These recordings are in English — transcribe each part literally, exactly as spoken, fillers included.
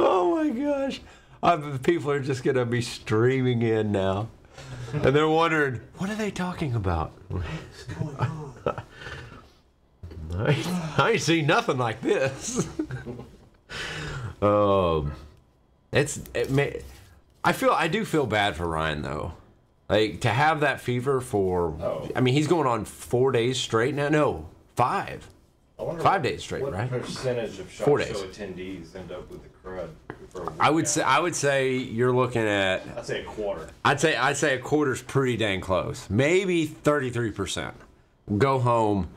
Oh my gosh. I'm, people are just going to be streaming in now. And they're wondering, what are they talking about? What's going on? I, I ain't seen nothing like this. um, it's it may, I feel I do feel bad for Ryan though, like to have that fever for. Oh. I mean, he's going on four days straight now. No, five. Five what, days straight, what right? What percentage of Shot Show attendees end up with the crud? I would out? say I would say you're looking at. I'd say a quarter. I'd say I'd say a quarter's pretty dang close. Maybe thirty-three percent go home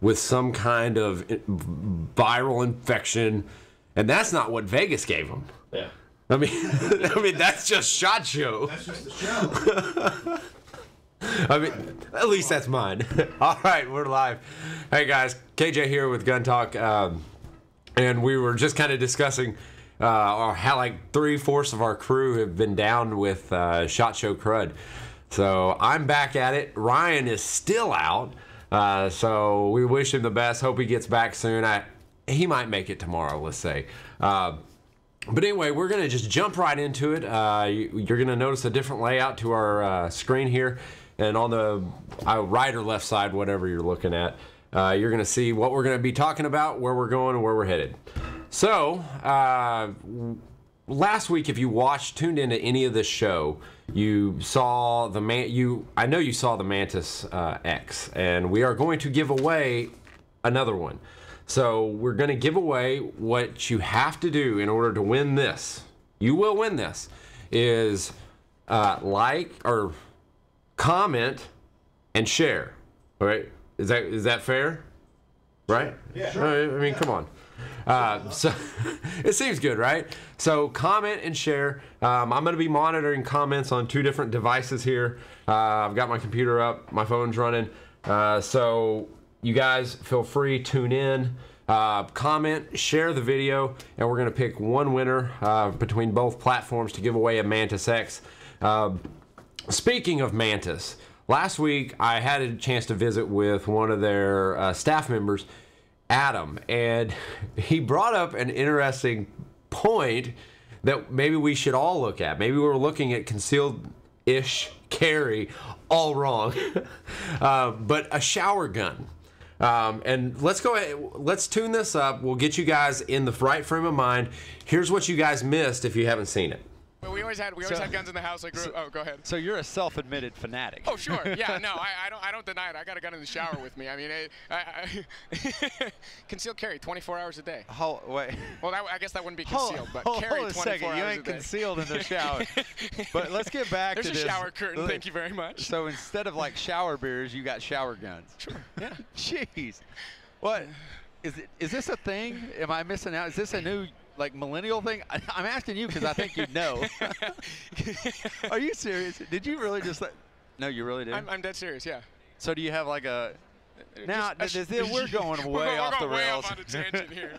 with some kind of viral infection, and that's not what Vegas gave them. Yeah. I mean, I mean that's just Shot Show. That's just the show. I mean, at least that's mine. All right, we're live. Hey guys, K J here with Gun Talk, um, and we were just kind of discussing uh, our, how like three fourths of our crew have been down with uh, Shot Show Crud. So I'm back at it. Ryan is still out. Uh, so we wish him the best. Hope he gets back soon. I, he might make it tomorrow, let's say. Uh, but anyway, we're going to just jump right into it. Uh, you, you're going to notice a different layout to our uh, screen here. And on the uh, right or left side, whatever you're looking at, uh, you're going to see what we're going to be talking about, where we're going, and where we're headed. So uh, last week, if you watched, tuned into any of this show, You saw the man. You, I know you saw the Mantis uh, X, and we are going to give away another one. So we're going to give away what you have to do in order to win this. You will win this. Is uh, like or comment and share. All right? Is that is that fair? Right? Yeah. Sure. Right, I mean, yeah. Come on. Uh, so it seems good, right? So comment and share. Um, I'm going to be monitoring comments on two different devices here. Uh, I've got my computer up. My phone's running. Uh, so you guys feel free, tune in, uh, comment, share the video, and we're going to pick one winner uh, between both platforms to give away a Mantis X. Uh, speaking of Mantis, last week I had a chance to visit with one of their uh, staff members, Adam, and he brought up an interesting point that maybe we should all look at. Maybe we're looking at concealed-ish carry all wrong, uh, but a shower gun. Um, and let's go ahead, let's tune this up. We'll get you guys in the right frame of mind. Here's what you guys missed if you haven't seen it. But we always had we always so, had guns in the house. Like, so, oh, go ahead. So you're a self-admitted fanatic. Oh, sure. Yeah, no, I, I don't. I don't deny it. I got a gun in the shower with me. I mean, I, I, I concealed carry twenty-four hours a day. Hold, wait. Well, that, I guess that wouldn't be concealed, hold, but hold carry hold twenty-four hours a day. Hold a second. You ain't concealed in the shower. But let's get back There's to this. There's a shower curtain. Thank you very much. So instead of like shower beers, you got shower guns. Sure. Yeah. Jeez. What is it? Is this a thing? Am I missing out? Is this a new? Like millennial thing? I, I'm asking you because I think you know. Are you serious? Did you really just like, no, you really did? I'm, I'm dead serious, yeah. So do you have like a, now just, this, this, we're going way we're off going the way rails. Off on a tangent here.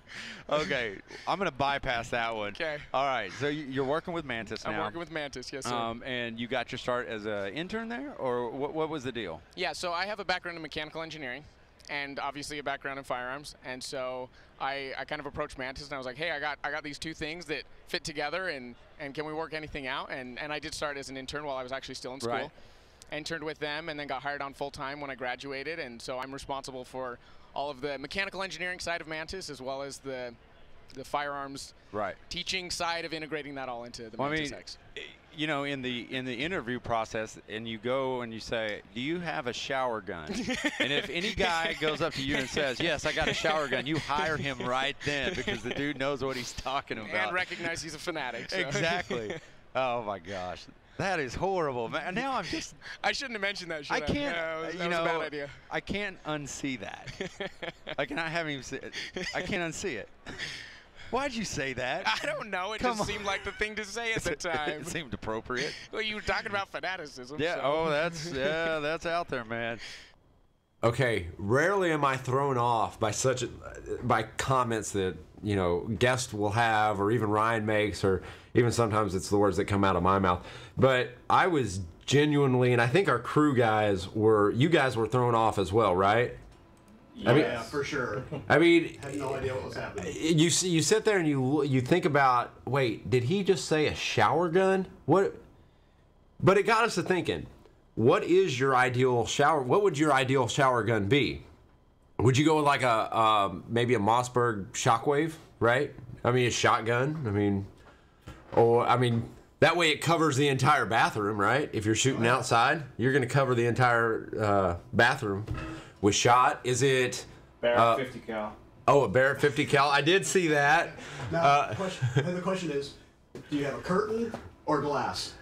Okay, I'm gonna bypass that one. Okay. All right, so you're working with Mantis now. I'm working with Mantis, yes sir. Um, and you got your start as an intern there, or what, what was the deal? Yeah, so I have a background in mechanical engineering, and obviously a background in firearms, and so I, I kind of approached Mantis and I was like, hey, I got I got these two things that fit together, and and can we work anything out? And and I did start as an intern while I was actually still in school. Right. Interned with them and then got hired on full time when I graduated, and so I'm responsible for all of the mechanical engineering side of Mantis as well as the the firearms right. teaching side of integrating that all into the well, Mantis I mean, X. You know, in the in the interview process, and you go and you say, do you have a shower gun? And if any guy goes up to you and says, yes, I got a shower gun, you hire him right then because the dude knows what he's talking about. And recognize he's a fanatic. So. Exactly. Oh, my gosh. That is horrible. Man. Now I'm just. I shouldn't have mentioned that. Should I can't. I? No, that you was know, a bad idea. I can't unsee that. I cannot have him see it. I can't unsee it. Why'd you say that? I don't know. It Come just on. seemed like the thing to say at the time. It seemed appropriate. Well, you were talking about fanaticism. Yeah. So. Oh, that's yeah, that's out there, man. Okay. Rarely am I thrown off by such a, by comments that you know guests will have, or even Ryan makes, or even sometimes it's the words that come out of my mouth. But I was genuinely, and I think our crew guys were, you guys were thrown off as well, right? Yeah, I mean, for sure. I mean, I had no idea what was happening. You you sit there and you you think about, wait, did he just say a shower gun? What? But it got us to thinking. What is your ideal shower? What would your ideal shower gun be? Would you go with like a um, maybe a Mossberg Shockwave, right? I mean, a shotgun. I mean, or I mean. That way it covers the entire bathroom, right? If you're shooting outside, you're going to cover the entire uh, bathroom with shot. Is it... Barrett uh, fifty cal. Oh, a Barrett fifty cal. I did see that. Now, uh, the, question, and the question is, do you have a curtain or glass?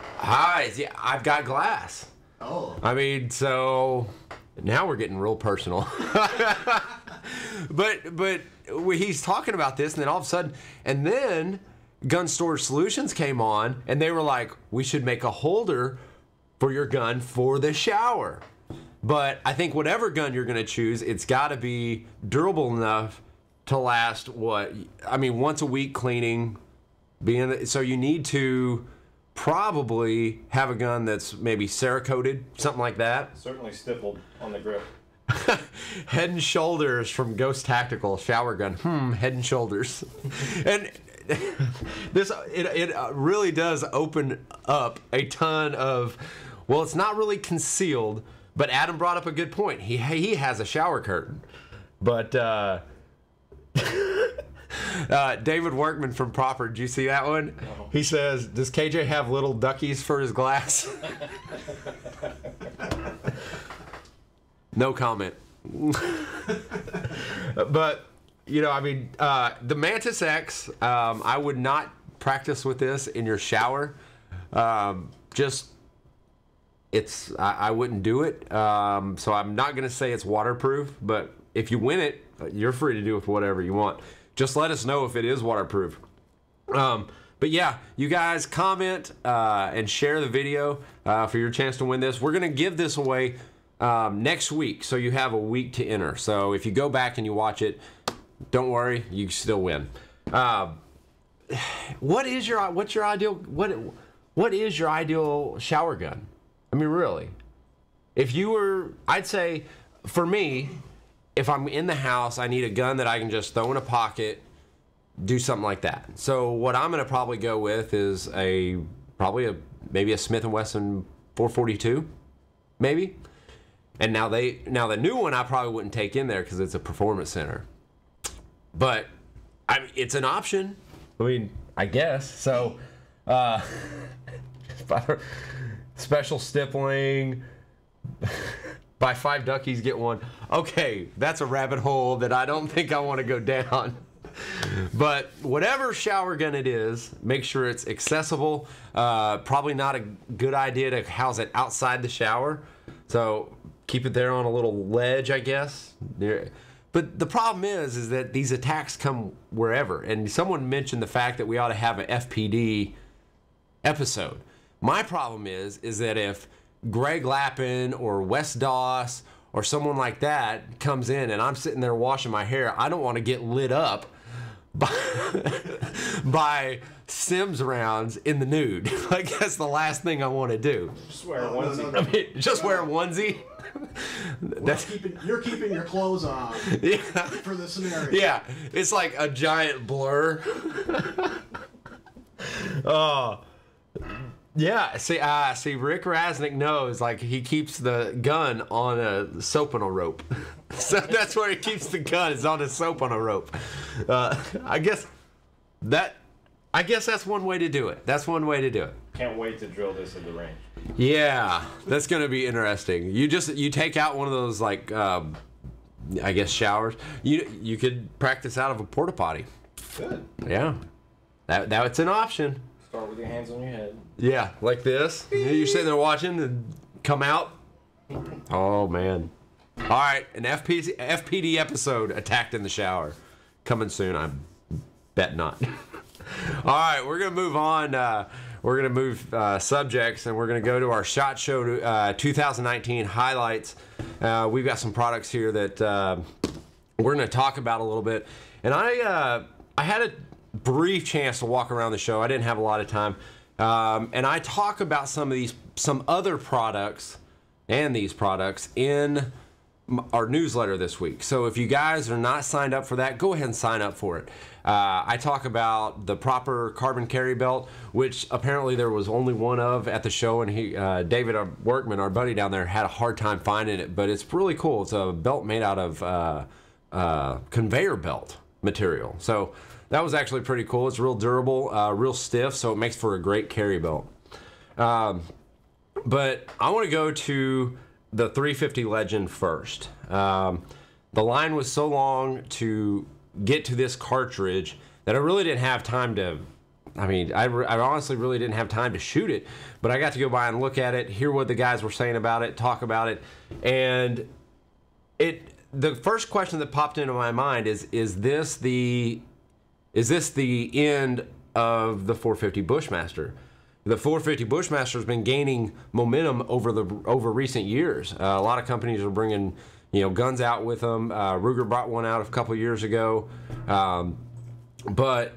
Hi, yeah, I've got glass. Oh. I mean, so... Now we're getting real personal. but but he's talking about this, and then all of a sudden... And then... Gun Storage Solutions came on, and they were like, we should make a holder for your gun for the shower. But I think whatever gun you're going to choose, it's got to be durable enough to last, what, I mean, once a week cleaning. Being So you need to probably have a gun that's maybe Cerakoted, something like that. Certainly stippled on the grip. Head and Shoulders from Ghost Tactical, shower gun. Hmm, Head and Shoulders. and... this it, it really does open up a ton of, well, it's not really concealed, but Adam brought up a good point. He he has a shower curtain, but uh, uh, David Workman from Proper, did you see that one? No. He says, does K J have little duckies for his glass? No comment. But. You know, I mean, uh, the Mantis X, um, I would not practice with this in your shower. Um, just, it's, I, I wouldn't do it. Um, so I'm not going to say it's waterproof, but if you win it, you're free to do with whatever you want. Just let us know if it is waterproof. Um, but yeah, you guys comment uh, and share the video uh, for your chance to win this. We're going to give this away um, next week, so you have a week to enter. So if you go back and you watch it, don't worry, you still win. Uh, what is your what's your ideal what what is your ideal shower gun? I mean, really, if you were, I'd say, for me, if I'm in the house, I need a gun that I can just throw in a pocket, do something like that. So what I'm going to probably go with is a probably a maybe a Smith and Wesson four forty-two, maybe. And now they now the new one I probably wouldn't take in there because it's a performance center. But I mean, it's an option. I mean, I guess. So, uh, special stippling. Buy five duckies, get one. Okay, that's a rabbit hole that I don't think I want to go down. But whatever shower gun it is, make sure it's accessible. Uh, probably not a good idea to house it outside the shower. So keep it there on a little ledge, I guess. There, But the problem is, is that these attacks come wherever. And someone mentioned the fact that we ought to have an F P D episode. My problem is, is that if Greg Lappin or Wes Doss or someone like that comes in and I'm sitting there washing my hair, I don't want to get lit up by, by Sims rounds in the nude. Like, that's the last thing I want to do. Just wear a onesie. I mean, just wear a onesie. Well, that's keeping, you're keeping your clothes on yeah. for this scenario. Yeah, it's like a giant blur. Oh, yeah. See, ah, uh, see, Rick Rasnick knows. Like, he keeps the gun on a soap on a rope. So that's where he keeps the gun. Is on a soap on a rope. Uh, I guess that. I guess that's one way to do it. That's one way to do it. Can't wait to drill this in the range. Yeah, that's going to be interesting. You just you take out one of those, like, um, I guess, showers. You you could practice out of a porta potty. Good. Yeah. That, now it's an option. Start with your hands on your head. Yeah, like this. You're sitting there watching and come out. Oh, man. All right, an F P D episode, Attacked in the Shower. Coming soon, I bet not. All right, we're going to move on. Uh, we're going to move uh, subjects, and we're going to go to our SHOT Show uh, two thousand nineteen highlights. Uh, we've got some products here that uh, we're going to talk about a little bit. And I uh, I had a brief chance to walk around the show. I didn't have a lot of time. Um, and I talk about some of these, some other products and these products in our newsletter this week. So if you guys are not signed up for that, go ahead and sign up for it. Uh, I talk about the Proper carbon carry belt, which apparently there was only one of at the show, and he, uh, David Workman, our buddy down there, had a hard time finding it, but it's really cool. It's a belt made out of uh, uh, conveyor belt material. So that was actually pretty cool. It's real durable, uh, real stiff, so it makes for a great carry belt. Um, but I want to go to the three fifty Legend first. Um, the line was so long to get to this cartridge that I really didn't have time to, I mean, I, I honestly really didn't have time to shoot it, but I got to go by and look at it, hear what the guys were saying about it, talk about it, and it. The first question that popped into my mind is, is this the, is this the end of the four fifty Bushmaster? The four fifty Bushmaster has been gaining momentum over the over recent years. Uh, a lot of companies are bringing, you know, guns out with them. Uh, Ruger brought one out a couple years ago, um, but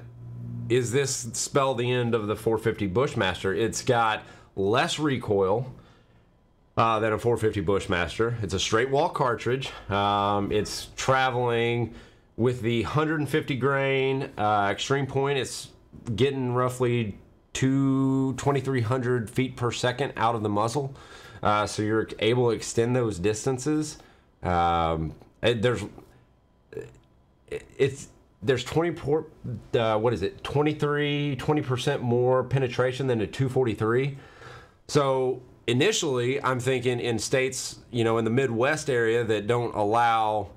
is this spell the end of the four fifty Bushmaster? It's got less recoil uh, than a four fifty Bushmaster. It's a straight wall cartridge. Um, it's traveling with the one hundred fifty grain uh, extreme point. It's getting roughly to twenty-three hundred feet per second out of the muzzle, uh, so you're able to extend those distances. Um, it, there's it, it's there's twenty percent more penetration than a two forty-three. So initially, I'm thinking in states, you know, in the Midwest area that don't allow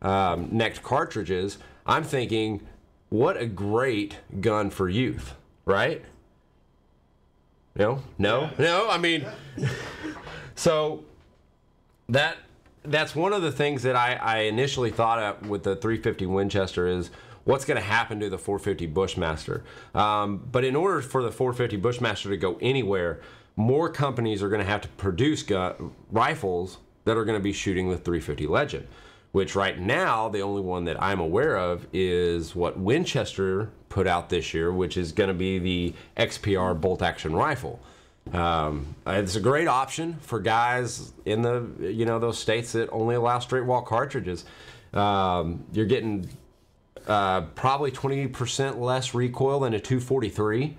um, necked cartridges, I'm thinking, what a great gun for youth, right? No, no, no, I mean, so that that's one of the things that I, I initially thought of with the three fifty Winchester is what's going to happen to the four fifty Bushmaster. Um, but in order for the four fifty Bushmaster to go anywhere, more companies are going to have to produce gun, rifles that are going to be shooting the three fifty Legend, which right now, the only one that I'm aware of is what Winchester put out this year, which is going to be the X P R bolt-action rifle. Um, it's a great option for guys in the, you know, those states that only allow straight wall cartridges. Um, you're getting uh, probably twenty percent less recoil than a two forty-three.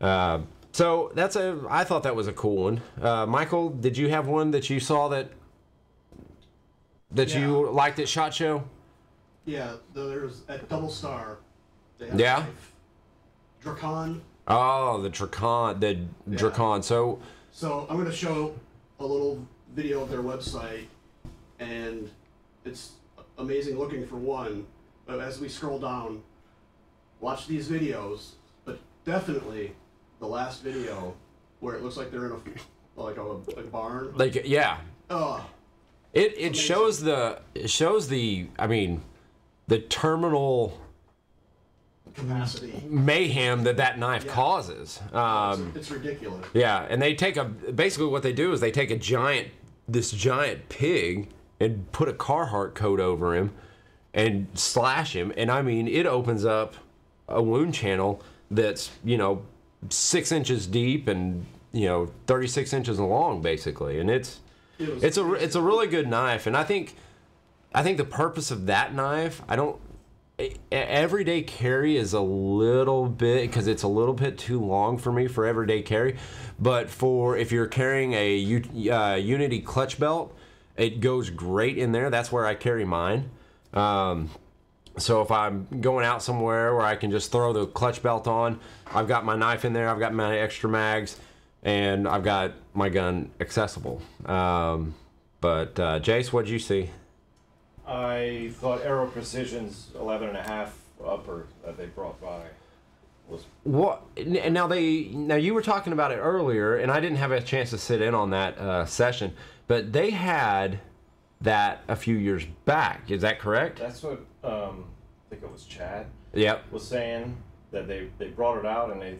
Uh, so that's a, I thought that was a cool one. Uh, Michael, did you have one that you saw that that yeah. you liked at SHOT Show? Yeah, there's at Double Star. Yeah. Dracon. Oh, the Dracon. The yeah. Dracon. So. So I'm going to show a little video of their website, and it's amazing looking for one. But as we scroll down, watch these videos. But definitely the last video where it looks like they're in a like a, a barn. Like yeah. Oh. It it amazing. shows the it shows the I mean, the terminal capacity mayhem that that knife yeah. causes. Um, it's, it's ridiculous. Yeah, and they take a basically what they do is they take a giant this giant pig and put a Carhartt coat over him and slash him, and I mean it opens up a wound channel that's, you know, six inches deep and, you know, thirty-six inches long basically, and it's it was, it's a it's a really good knife, and I think I think the purpose of that knife I don't. Everyday carry is a little bit, because it's a little bit too long for me for everyday carry, but for if you're carrying a U, uh, Unity clutch belt, it goes great in there. That's where I carry mine. Um, so if I'm going out somewhere where I can just throw the clutch belt on, I've got my knife in there, I've got my extra mags, and I've got my gun accessible. Um, but uh, Jace, what'd you see? I thought Arrow Precision's eleven and a half upper that they brought by was what. Now they now you were talking about it earlier, and I didn't have a chance to sit in on that uh, session, but they had that a few years back. Is that correct? That's what um, I think it was Chad. Yep. Was saying that they they brought it out and they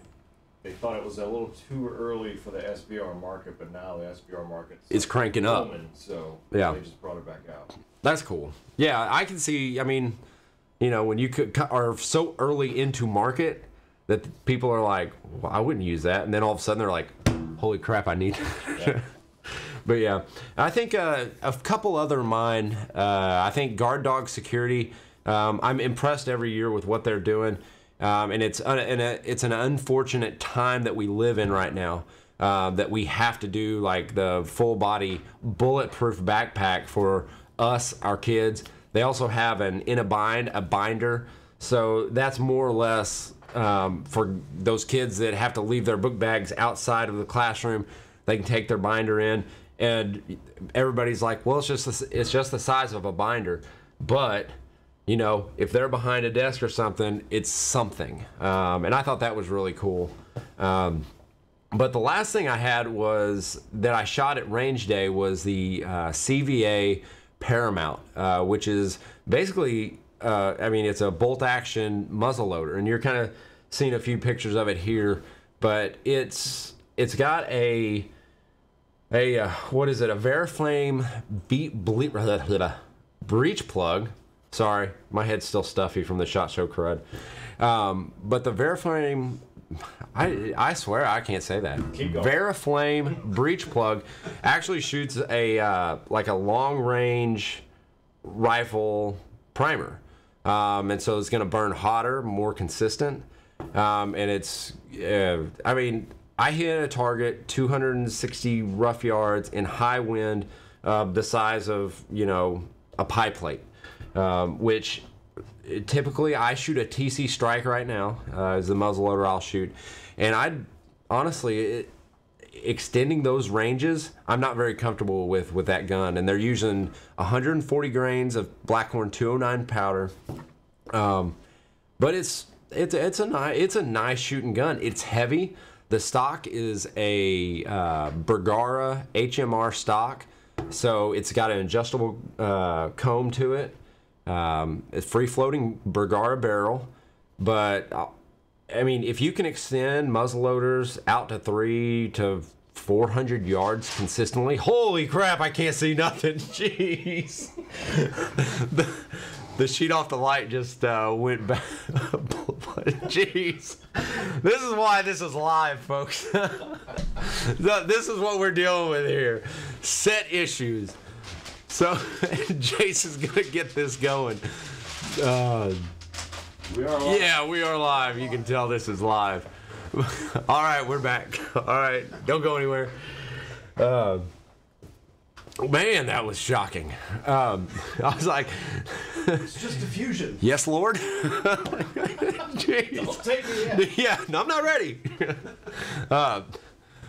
they thought it was a little too early for the S B R market, but now the S B R market is cranking up. So yeah, they just brought it back out. That's cool. Yeah, I can see, I mean, you know, when you could, are so early into market that people are like, well, I wouldn't use that. And then all of a sudden they're like, holy crap, I need it. Yeah. But yeah, I think uh, a couple other mine. Uh, I think Guard Dog Security. Um, I'm impressed every year with what they're doing, um, and it's and it's an unfortunate time that we live in right now. Uh, that we have to do like the full body bulletproof backpack for us, our kids. They also have an in a bind, a binder. So that's more or less um, for those kids that have to leave their book bags outside of the classroom. They can take their binder in, and everybody's like, well, it's just the, it's just the size of a binder. But you know, if they're behind a desk or something, it's something. Um, and I thought that was really cool. Um, But the last thing I had was that I shot at range day was the uh, C V A Paramount, uh, which is basically, uh, I mean, it's a bolt action muzzle loader, and you're kind of seeing a few pictures of it here. But it's it's got a a uh, what is it? A Veriflame beat bleep, blah, blah, blah, breech plug. Sorry, my head's still stuffy from the Shot Show Crud. Um, but the Veriflame. I, I swear I can't say that. Veriflame breech plug actually shoots a uh, like a long range rifle primer, um, and so it's going to burn hotter, more consistent, um, and it's uh, I mean I hit a target two hundred sixty rough yards in high wind, uh, the size of you know a pie plate, um, which. Typically, I shoot a T C strike right now uh, is the muzzleloader I'll shoot, and I honestly it, extending those ranges I'm not very comfortable with with that gun, and they're using one hundred forty grains of Blackhorn two oh nine powder, um, but it's it's it's a nice it's a nice shooting gun. It's heavy. The stock is a uh, Bergara H M R stock, so it's got an adjustable uh, comb to it. Um, it's free-floating Bergara barrel, but I mean, if you can extend muzzleloaders out to three to four hundred yards consistently, holy crap! I can't see nothing. Jeez, the, the sheet off the light just uh, went back. Jeez, this is why this is live, folks. This is what we're dealing with here: set issues. So, Jason's going to get this going. Uh, we are live. Yeah, we are live. You can tell this is live. All right, we're back. All right, don't go anywhere. Uh, man, that was shocking. Um, I was like... It's just diffusion. Yes, Lord? Don't take me yet. Yeah, no, I'm not ready. Uh,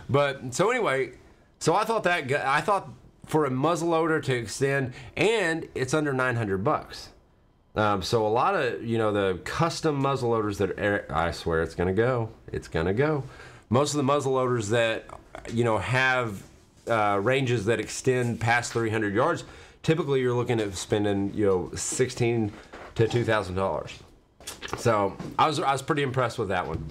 but, so anyway, so I thought that... I thought... for a muzzleloader to extend, and it's under nine hundred bucks. Um, so a lot of, you know, the custom muzzleloaders that are, I swear it's gonna go, it's gonna go. Most of the muzzleloaders that, you know, have uh, ranges that extend past three hundred yards, typically you're looking at spending, you know, sixteen to two thousand dollars. So I was I was pretty impressed with that one.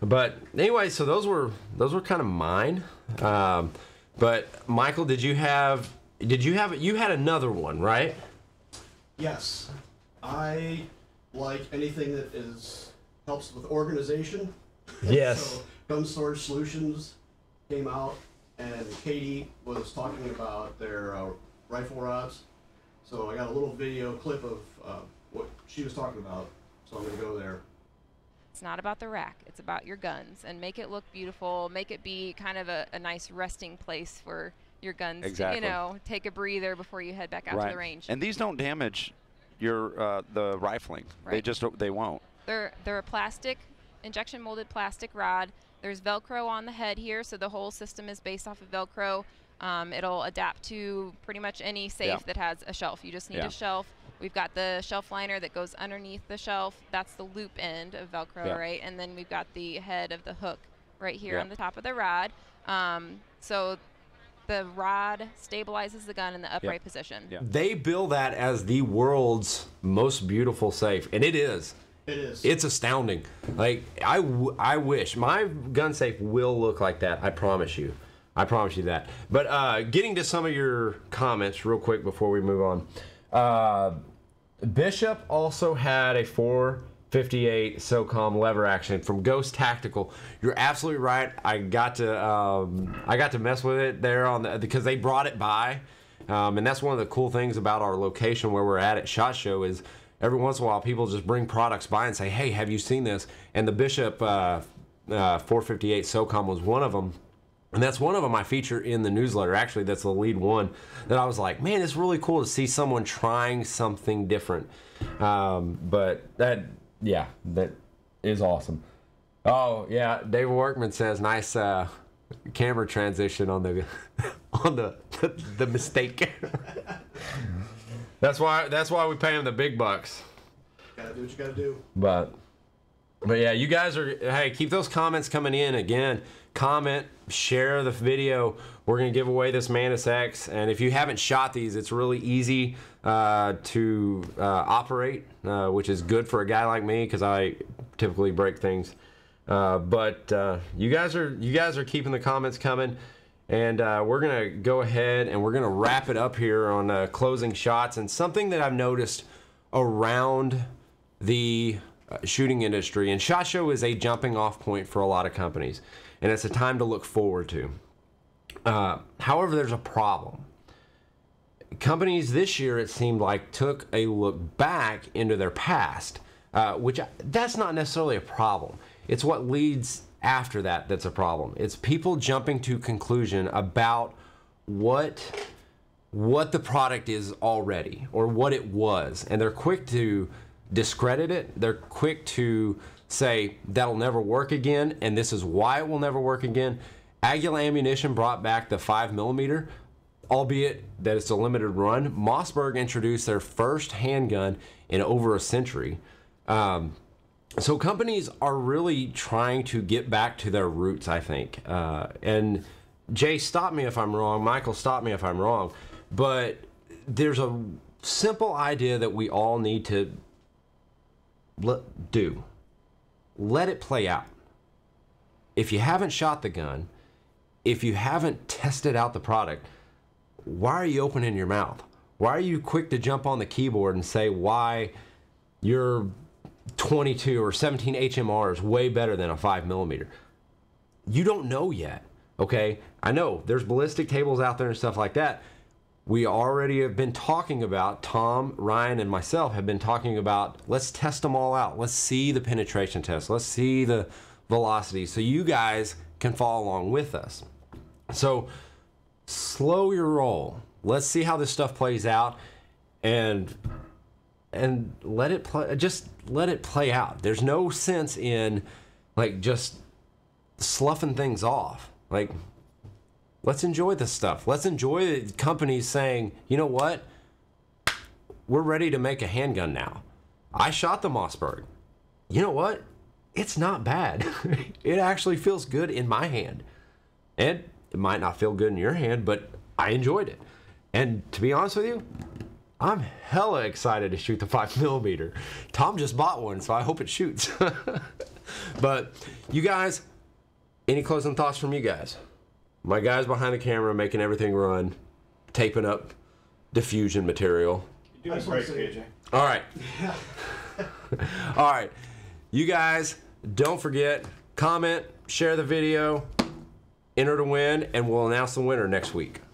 But anyway, so those were those were kind of mine. Um, But Michael, did you have? Did you have? You had another one, right? Yes, I like anything that is helps with organization. Yes. So Gun Storage Solutions came out, and Katie was talking about their uh, rifle rods. So I got a little video clip of uh, what she was talking about. So I'm gonna go there. It's not about the rack, it's about your guns, and make it look beautiful, make it be kind of a, a nice resting place for your guns. Exactly. To, you know, take a breather before you head back out right. to the range. And these don't damage your uh, the rifling. Right. They just they won't. They're they're a plastic injection molded plastic rod. There's Velcro on the head here, so the whole system is based off of Velcro. Um, it'll adapt to pretty much any safe yeah. that has a shelf. You just need yeah. a shelf. We've got the shelf liner that goes underneath the shelf. That's the loop end of Velcro, yeah. right? And then we've got the head of the hook right here yeah. on the top of the rod. Um, so the rod stabilizes the gun in the upright yeah. position. Yeah. They bill that as the world's most beautiful safe, and it is. It is. It's astounding. Like I, w I wish my gun safe will look like that. I promise you. I promise you that. But uh, getting to some of your comments real quick before we move on. Uh, Bishop also had a four fifty-eight SOCOM lever action from Ghost Tactical. You're absolutely right. I got to um, I got to mess with it there on the, because they brought it by, um, and that's one of the cool things about our location where we're at at SHOT Show is every once in a while people just bring products by and say, hey, have you seen this? And the Bishop uh, uh, four fifty-eight SOCOM was one of them. And that's one of them I feature in the newsletter. Actually, that's the lead one that I was like, man, it's really cool to see someone trying something different. Um, but that, yeah, that is awesome. Oh yeah, David Workman says nice uh, camera transition on the on the the, the mistake. That's why that's why we pay him the big bucks. Gotta do what you gotta do. But. But yeah, you guys are, hey, keep those comments coming in. Again, comment, share the video. We're going to give away this Mantis X. And if you haven't shot these, it's really easy uh, to uh, operate, uh, which is good for a guy like me because I typically break things. Uh, but uh, you guys are you guys are keeping the comments coming. And uh, we're going to go ahead and we're going to wrap it up here on uh, closing shots. And something that I've noticed around the Uh, shooting industry, and SHOT Show is a jumping off point for a lot of companies, and it's a time to look forward to. Uh, however, there's a problem. Companies this year, it seemed like, took a look back into their past, uh, which that's not necessarily a problem. It's what leads after that that's a problem. It's people jumping to conclusion about what what the product is already or what it was, and they're quick to discredit it. They're quick to say that'll never work again, and this is why it will never work again. Aguila Ammunition brought back the five millimeter, albeit that it's a limited run. Mossberg introduced their first handgun in over a century. Um, so companies are really trying to get back to their roots, I think. Uh, and Jay, stop me if I'm wrong. Michael, stop me if I'm wrong. But there's a simple idea that we all need to Let, do. Let it play out. If you haven't shot the gun, if you haven't tested out the product, why are you opening your mouth? Why are you quick to jump on the keyboard and say why your twenty-two or seventeen H M R is way better than a five millimeter? You don't know yet, okay? I know there's ballistic tables out there and stuff like that. We already have been talking about, Tom, Ryan, and myself have been talking about, let's test them all out. Let's see the penetration test. Let's see the velocity so you guys can follow along with us. So slow your roll. Let's see how this stuff plays out, and and let it play, just let it play out. There's no sense in like just sloughing things off. Like, let's enjoy this stuff. Let's enjoy the companies saying, you know what? We're ready to make a handgun now. I shot the Mossberg. You know what? It's not bad. It actually feels good in my hand. And it might not feel good in your hand, but I enjoyed it. And to be honest with you, I'm hella excited to shoot the five millimeter. Tom just bought one, so I hope it shoots. But you guys, any closing thoughts from you guys? My guys behind the camera making everything run, taping up diffusion material. You're doing great, K J. All right. Yeah. All right. You guys, don't forget, comment, share the video, enter to win, and we'll announce the winner next week.